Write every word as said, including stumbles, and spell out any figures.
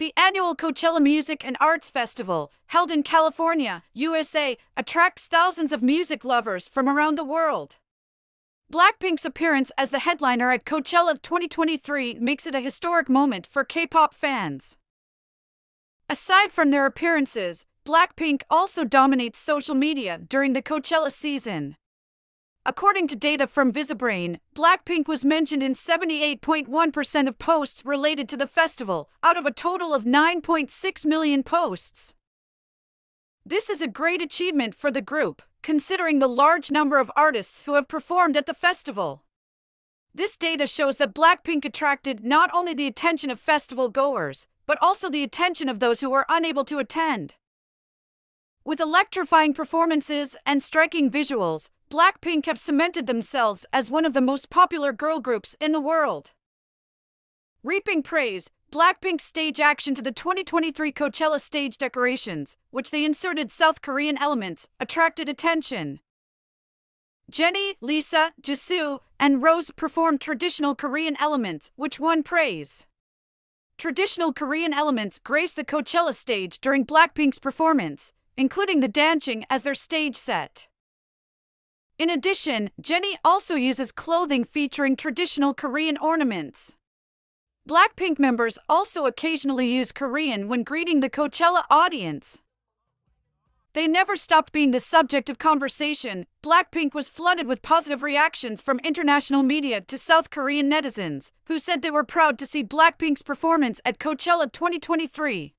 The annual Coachella Music and Arts Festival, held in California, U S A, attracts thousands of music lovers from around the world. Blackpink's appearance as the headliner at Coachella twenty twenty-three makes it a historic moment for K-pop fans. Aside from their appearances, Blackpink also dominates social media during the Coachella season. According to data from VisiBrain, Blackpink was mentioned in seventy-eight point one percent of posts related to the festival, out of a total of nine point six million posts. This is a great achievement for the group, considering the large number of artists who have performed at the festival. This data shows that Blackpink attracted not only the attention of festival goers, but also the attention of those who were unable to attend. With electrifying performances and striking visuals, Blackpink have cemented themselves as one of the most popular girl groups in the world. Reaping praise, Blackpink stage action to the twenty twenty-three Coachella stage decorations, which they inserted South Korean elements, attracted attention. Jennie, Lisa, Jisoo, and Rose performed traditional Korean elements, which won praise. Traditional Korean elements graced the Coachella stage during Blackpink's performance, including the dancing as their stage set. In addition, Jennie also uses clothing featuring traditional Korean ornaments. Blackpink members also occasionally use Korean when greeting the Coachella audience. They never stopped being the subject of conversation. Blackpink was flooded with positive reactions from international media to South Korean netizens, who said they were proud to see Blackpink's performance at Coachella twenty twenty-three.